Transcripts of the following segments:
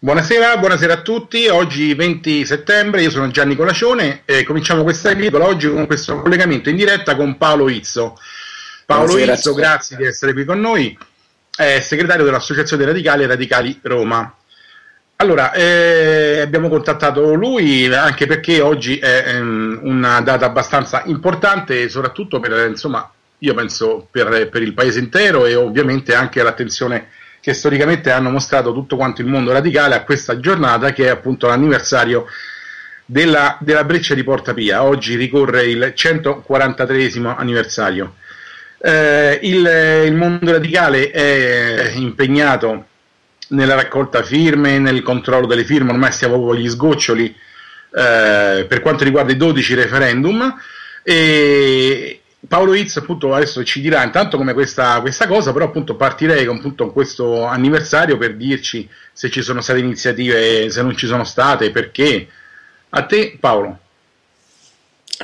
Buonasera a tutti, oggi 20 settembre, io sono Gianni Colacione e cominciamo questa edicola oggi con questo collegamento in diretta con Paolo Izzo. Paolo Izzo, grazie di essere qui con noi, è segretario dell'Associazione Radicale Radicali Roma. Allora, abbiamo contattato lui anche perché oggi è una data abbastanza importante, soprattutto per, insomma, io penso per il paese intero e ovviamente anche l'attenzione che storicamente hanno mostrato tutto quanto il mondo radicale a questa giornata che è appunto l'anniversario della breccia di Porta Pia. Oggi ricorre il 143° anniversario. Il mondo radicale è impegnato nella raccolta firme, nel controllo delle firme, ormai stiamo proprio agli sgoccioli per quanto riguarda i 12 referendum e Paolo Izzo appunto adesso ci dirà intanto come questa cosa, però appunto partirei con appunto questo anniversario per dirci se ci sono state iniziative, se non ci sono state, perché. A te Paolo.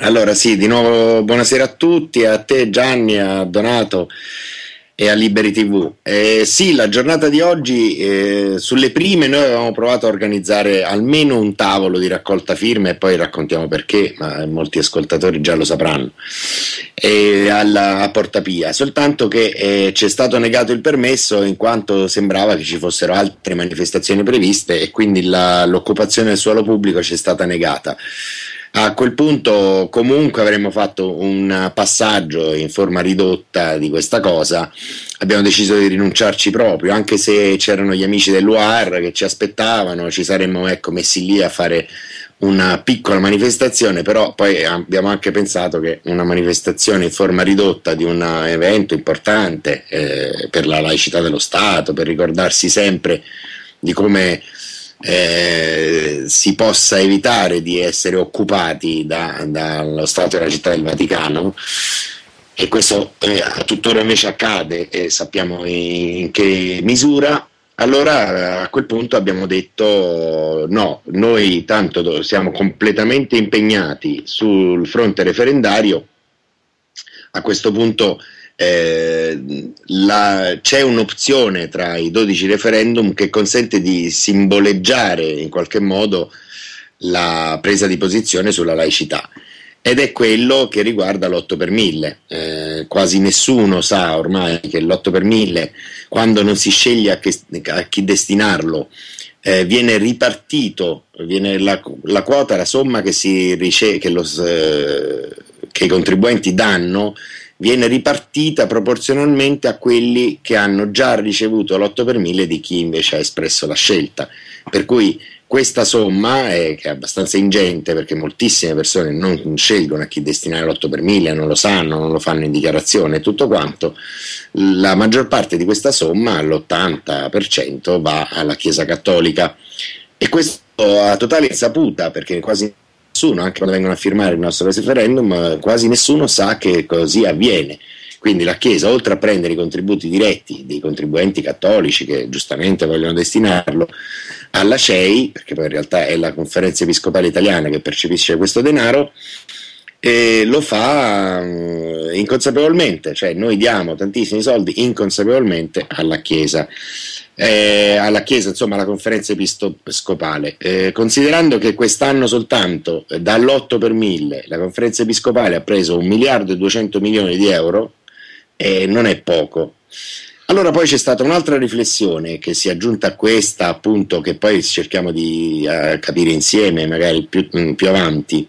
Allora sì, di nuovo buonasera a tutti, a te Gianni, a Donato e a Liberi TV. Sì, la giornata di oggi, sulle prime noi avevamo provato a organizzare almeno un tavolo di raccolta firme e poi raccontiamo perché, ma molti ascoltatori già lo sapranno, a Porta Pia, soltanto che ci è stato negato il permesso in quanto sembrava che ci fossero altre manifestazioni previste e quindi l'occupazione del suolo pubblico ci è stata negata. A quel punto comunque avremmo fatto un passaggio in forma ridotta di questa cosa, abbiamo deciso di rinunciarci proprio, anche se c'erano gli amici dell'UAR che ci aspettavano, ci saremmo messi lì a fare una piccola manifestazione, però poi abbiamo anche pensato che una manifestazione in forma ridotta di un evento importante per la laicità dello Stato, per ricordarsi sempre di come si possa evitare di essere occupati dallo Stato e dalla Città del Vaticano, e questo tuttora invece accade e sappiamo in che misura. Allora a quel punto abbiamo detto no, noi tanto siamo completamente impegnati sul fronte referendario, a questo punto c'è un'opzione tra i 12 referendum che consente di simboleggiare in qualche modo la presa di posizione sulla laicità ed è quello che riguarda l'8 per 1000. Quasi nessuno sa ormai che l'8 per 1000, quando non si sceglie a chi destinarlo, viene ripartito, viene la quota, la somma che che i contribuenti danno viene ripartita proporzionalmente a quelli che hanno già ricevuto l'8 per 1000 di chi invece ha espresso la scelta, per cui questa somma che è abbastanza ingente perché moltissime persone non scelgono a chi destinare l'8 per 1000, non lo sanno, non lo fanno in dichiarazione e tutto quanto, la maggior parte di questa somma, l'80%, va alla Chiesa Cattolica e questo a totale insaputa, perché quasi nessuno, anche quando vengono a firmare il nostro referendum, quasi nessuno sa che così avviene. Quindi la Chiesa, oltre a prendere i contributi diretti dei contribuenti cattolici che giustamente vogliono destinarlo alla CEI, perché poi in realtà è la Conferenza Episcopale Italiana che percepisce questo denaro, lo fa inconsapevolmente, cioè noi diamo tantissimi soldi inconsapevolmente alla Chiesa. Alla Conferenza Episcopale, considerando che quest'anno soltanto dall'8 per 1000 la Conferenza Episcopale ha preso 1.200.000.000 di euro e non è poco. Allora poi c'è stata un'altra riflessione che si è aggiunta a questa, appunto, che poi cerchiamo di capire insieme magari più avanti,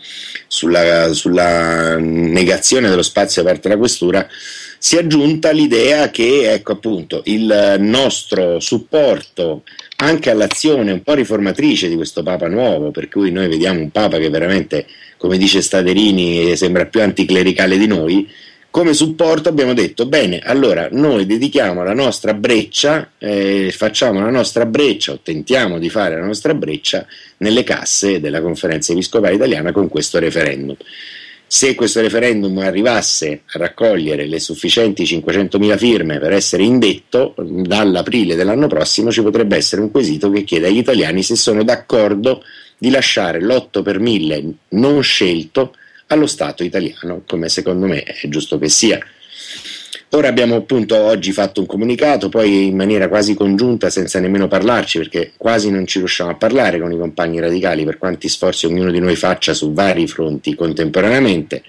sulla negazione dello spazio aperto alla questura. Si è aggiunta l'idea che, ecco appunto, il nostro supporto anche all'azione un po' riformatrice di questo Papa nuovo, per cui noi vediamo un Papa che veramente, come dice Staderini, sembra più anticlericale di noi, come supporto abbiamo detto, bene, allora noi dedichiamo la nostra breccia, facciamo la nostra breccia, o tentiamo di fare la nostra breccia nelle casse della Conferenza Episcopale Italiana con questo referendum. Se questo referendum arrivasse a raccogliere le sufficienti 500.000 firme per essere indetto, dall'aprile dell'anno prossimo ci potrebbe essere un quesito che chiede agli italiani se sono d'accordo di lasciare l'8 per 1000 non scelto allo Stato italiano, come secondo me è giusto che sia. Ora abbiamo appunto oggi fatto un comunicato, poi in maniera quasi congiunta, senza nemmeno parlarci, perché quasi non ci riusciamo a parlare con i compagni radicali, per quanti sforzi ognuno di noi faccia su vari fronti contemporaneamente.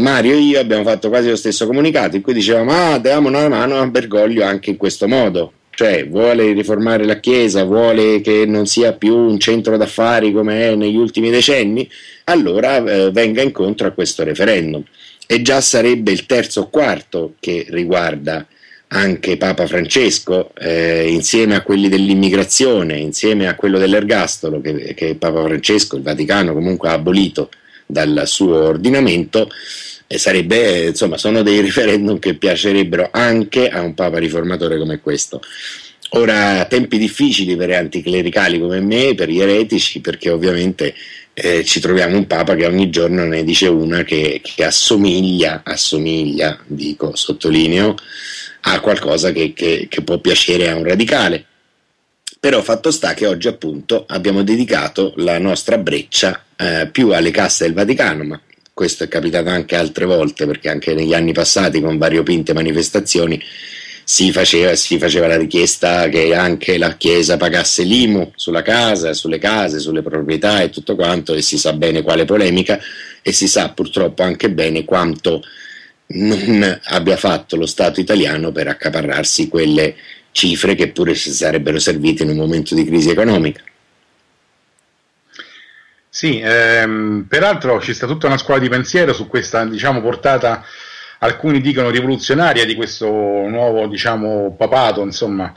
Mario e io abbiamo fatto quasi lo stesso comunicato in cui dicevamo: ah, diamo una mano a Bergoglio anche in questo modo, cioè vuole riformare la Chiesa, vuole che non sia più un centro d'affari come è negli ultimi decenni, allora venga incontro a questo referendum. E già sarebbe il terzo o quarto che riguarda anche Papa Francesco, insieme a quelli dell'immigrazione, insieme a quello dell'ergastolo che Papa Francesco, il Vaticano comunque ha abolito dal suo ordinamento, e sarebbe, insomma, sono dei referendum che piacerebbero anche a un Papa riformatore come questo. Ora, tempi difficili per anticlericali come me, per gli eretici, perché ovviamente ci troviamo un Papa che ogni giorno ne dice una che assomiglia, dico, sottolineo, a qualcosa che può piacere a un radicale. Però fatto sta che oggi appunto abbiamo dedicato la nostra breccia più alle casse del Vaticano, ma questo è capitato anche altre volte, perché anche negli anni passati con variopinte manifestazioni si faceva la richiesta che anche la Chiesa pagasse l'IMU sulla casa, sulle case, sulle proprietà e tutto quanto, e si sa bene quale polemica, e si sa purtroppo anche bene quanto non abbia fatto lo Stato italiano per accaparrarsi quelle cifre che pure ci sarebbero servite in un momento di crisi economica. Sì, peraltro ci sta tutta una scuola di pensiero su questa, diciamo, portata, alcuni dicono rivoluzionaria, di questo nuovo, diciamo, papato, insomma.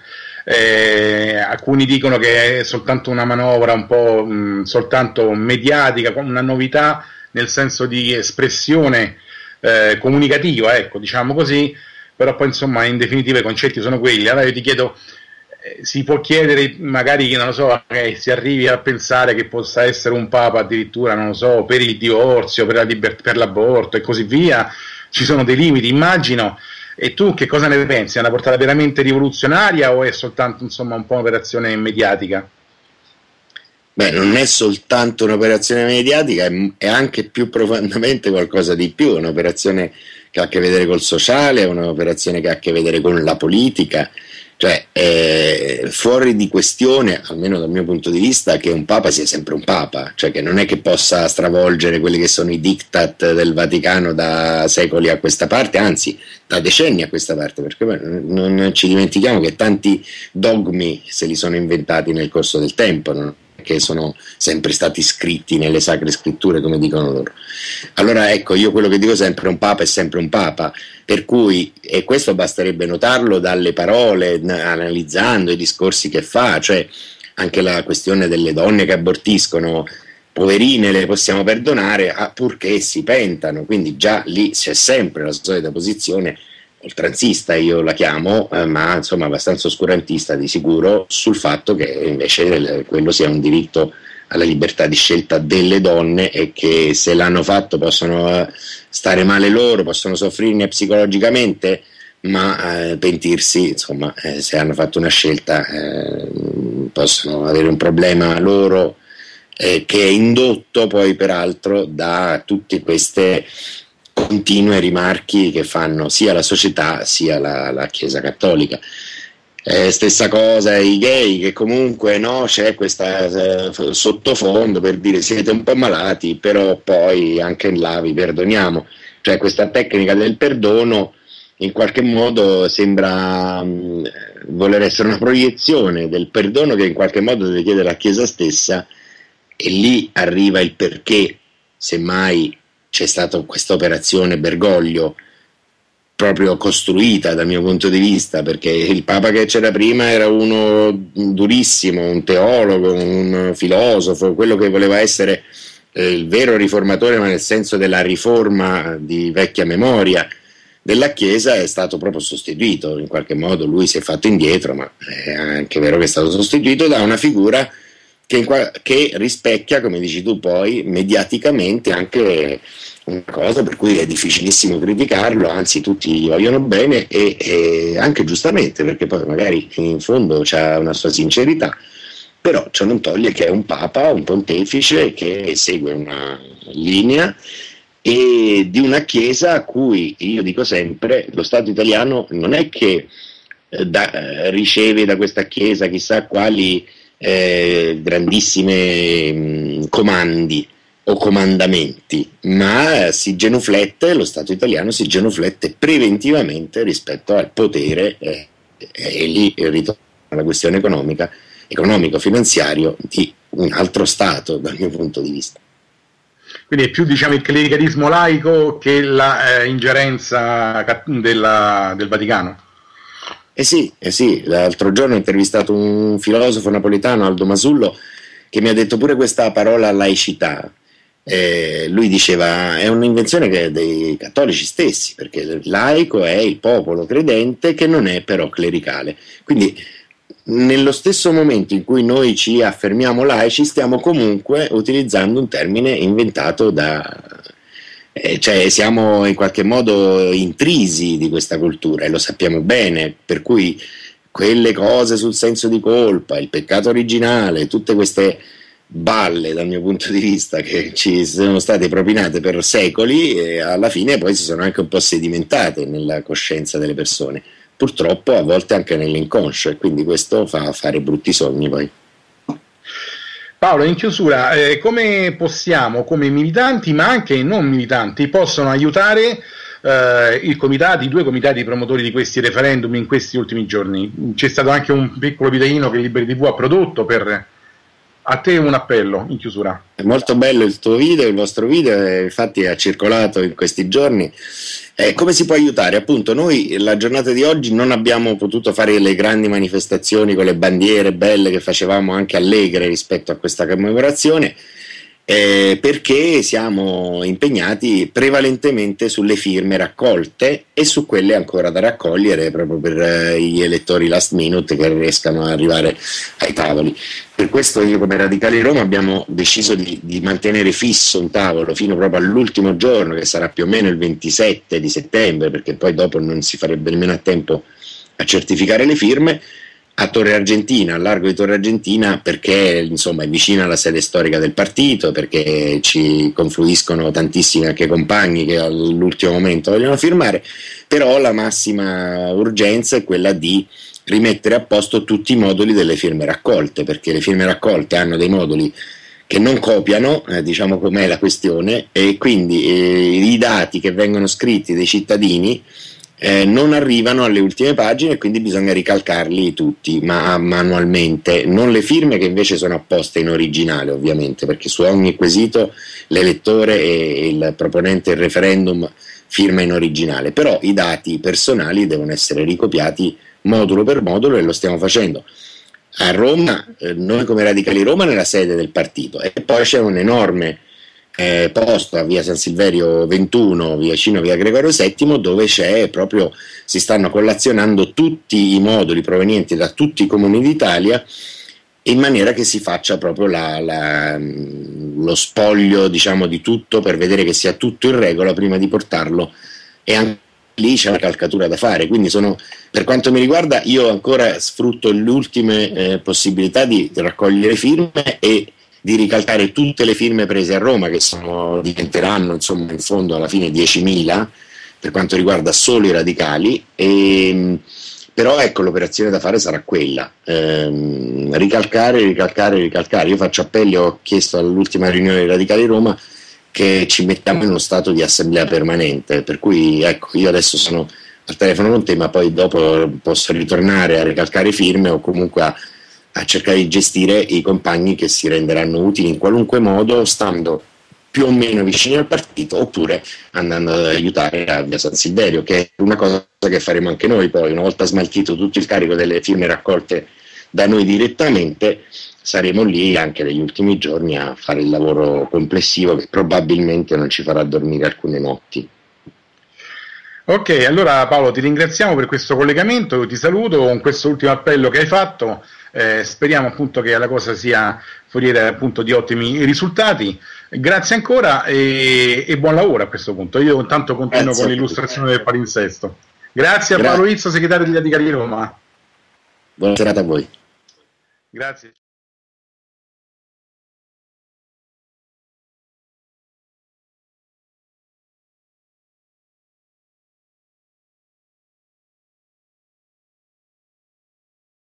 Alcuni dicono che è soltanto una manovra un po' soltanto mediatica, una novità nel senso di espressione comunicativa, ecco, diciamo così. Però poi, insomma, in definitiva i concetti sono quelli. Allora io ti chiedo, si può chiedere magari, non lo so, si arrivi a pensare che possa essere un Papa addirittura, non lo so, per il divorzio, per l'aborto e così via? Ci sono dei limiti, immagino. E tu che cosa ne pensi? È una portata veramente rivoluzionaria o è soltanto, insomma, un po' un'operazione mediatica? Beh, non è soltanto un'operazione mediatica, è anche più profondamente qualcosa di più, un'operazione che ha a che vedere col sociale, un'operazione che ha a che vedere con la politica, cioè fuori di questione, almeno dal mio punto di vista, che un Papa sia sempre un Papa, cioè che non è che possa stravolgere quelli che sono i diktat del Vaticano da secoli a questa parte, anzi da decenni a questa parte, perché beh, non ci dimentichiamo che tanti dogmi se li sono inventati nel corso del tempo, no? Che sono sempre stati scritti nelle sacre scritture, come dicono loro. Allora ecco, io quello che dico sempre, un Papa è sempre un Papa, per cui, e questo basterebbe notarlo dalle parole, analizzando i discorsi che fa, cioè anche la questione delle donne che abortiscono, poverine, le possiamo perdonare purché si pentano, quindi già lì c'è sempre la solita posizione oltranzista, io la chiamo, ma insomma abbastanza oscurantista di sicuro, sul fatto che invece quello sia un diritto alla libertà di scelta delle donne, e che se l'hanno fatto possono stare male loro, possono soffrirne psicologicamente, ma pentirsi, insomma, se hanno fatto una scelta possono avere un problema loro, che è indotto poi peraltro da tutte queste continue rimarchi che fanno sia la società sia la Chiesa cattolica. Stessa cosa i gay, che comunque, no, c'è questa sottofondo per dire siete un po' malati, però poi anche là vi perdoniamo, cioè questa tecnica del perdono in qualche modo sembra voler essere una proiezione del perdono che in qualche modo deve chiedere la Chiesa stessa, e lì arriva il perché semmai c'è stata questa operazione Bergoglio, proprio costruita dal mio punto di vista, perché il Papa che c'era prima era uno durissimo, un teologo, un filosofo, quello che voleva essere il vero riformatore, ma nel senso della riforma di vecchia memoria della Chiesa, è stato proprio sostituito, in qualche modo lui si è fatto indietro, ma è anche vero che è stato sostituito da una figura che rispecchia, come dici tu poi, mediaticamente anche una cosa per cui è difficilissimo criticarlo, anzi tutti gli vogliono bene, e anche giustamente, perché poi magari in fondo c'ha una sua sincerità, però ciò non toglie che è un Papa, un pontefice che segue una linea e di una Chiesa a cui, io dico sempre, lo Stato italiano non è che riceve da questa Chiesa chissà quali grandissime comandi o comandamenti, ma si genuflette, lo Stato italiano si genuflette preventivamente rispetto al potere, e lì ritorna la questione economico-finanziario di un altro Stato dal mio punto di vista. Quindi è più, diciamo, il clericalismo laico che la ingerenza del Vaticano. Eh sì, l'altro giorno ho intervistato un filosofo napoletano, Aldo Masullo, che mi ha detto pure questa parola laicità. Lui diceva è un'invenzione che è dei cattolici stessi, perché il laico è il popolo credente che non è però clericale. Quindi nello stesso momento in cui noi ci affermiamo laici stiamo comunque utilizzando un termine inventato cioè siamo in qualche modo intrisi di questa cultura e lo sappiamo bene, per cui quelle cose sul senso di colpa, il peccato originale, tutte queste balle dal mio punto di vista che ci sono state propinate per secoli e alla fine poi si sono anche un po' sedimentate nella coscienza delle persone, purtroppo a volte anche nell'inconscio, e quindi questo fa fare brutti sogni poi. Paolo, in chiusura, come possiamo, come militanti ma anche non militanti, possono aiutare i due comitati promotori di questi referendum in questi ultimi giorni? C'è stato anche un piccolo videino che Liberi TV ha prodotto per... A te un appello in chiusura. È molto bello il tuo video, il vostro video, infatti ha circolato in questi giorni. Come si può aiutare? Appunto, noi la giornata di oggi non abbiamo potuto fare le grandi manifestazioni con le bandiere belle che facevamo anche allegre rispetto a questa commemorazione, perché siamo impegnati prevalentemente sulle firme raccolte e su quelle ancora da raccogliere proprio per gli elettori last minute che riescano ad arrivare ai tavoli. Per questo io come Radicali Roma abbiamo deciso di mantenere fisso un tavolo fino proprio all'ultimo giorno, che sarà più o meno il 27 di settembre, perché poi dopo non si farebbe nemmeno a tempo a certificare le firme, a Torre Argentina, al largo di Torre Argentina, perché insomma è vicina alla sede storica del partito, perché ci confluiscono tantissimi anche compagni che all'ultimo momento vogliono firmare, però la massima urgenza è quella di rimettere a posto tutti i moduli delle firme raccolte, perché le firme raccolte hanno dei moduli che non copiano, diciamo com'è la questione, e quindi i dati che vengono scritti dai cittadini non arrivano alle ultime pagine, quindi bisogna ricalcarli tutti manualmente, non le firme che invece sono apposte in originale ovviamente, perché su ogni quesito l'elettore e il proponente del referendum firma in originale, però i dati personali devono essere ricopiati modulo per modulo e lo stiamo facendo a Roma, noi come Radicali Roma nella sede del partito, e poi c'è un enorme posto a via San Silverio 21 vicino a via Gregorio VII, dove c'è proprio, si stanno collazionando tutti i moduli provenienti da tutti i comuni d'Italia in maniera che si faccia proprio lo spoglio, diciamo, di tutto, per vedere che sia tutto in regola prima di portarlo, e anche lì c'è una calcatura da fare, quindi per quanto mi riguarda io ancora sfrutto le ultime possibilità di raccogliere firme e di ricalcare tutte le firme prese a Roma, che diventeranno insomma in fondo alla fine 10.000 per quanto riguarda solo i radicali, però ecco, l'operazione da fare sarà quella, ricalcare. Io faccio appelli, ho chiesto all'ultima riunione dei Radicali Roma che ci mettiamo in uno stato di assemblea permanente, per cui ecco, io adesso sono al telefono con te, ma poi dopo posso ritornare a ricalcare firme o comunque a cercare di gestire i compagni che si renderanno utili in qualunque modo, stando più o meno vicini al partito oppure andando ad aiutare a via San Silverio, che è una cosa che faremo anche noi poi, una volta smaltito tutto il carico delle firme raccolte da noi direttamente, saremo lì anche negli ultimi giorni a fare il lavoro complessivo che probabilmente non ci farà dormire alcune notti. Ok, allora Paolo, ti ringraziamo per questo collegamento, io ti saluto con questo ultimo appello che hai fatto, speriamo appunto che la cosa sia foriera appunto di ottimi risultati, grazie ancora e buon lavoro a questo punto. Io intanto continuo con l'illustrazione del palinsesto. Grazie a Paolo Izzo, segretario di Radicali Roma. Buona serata a voi. Grazie.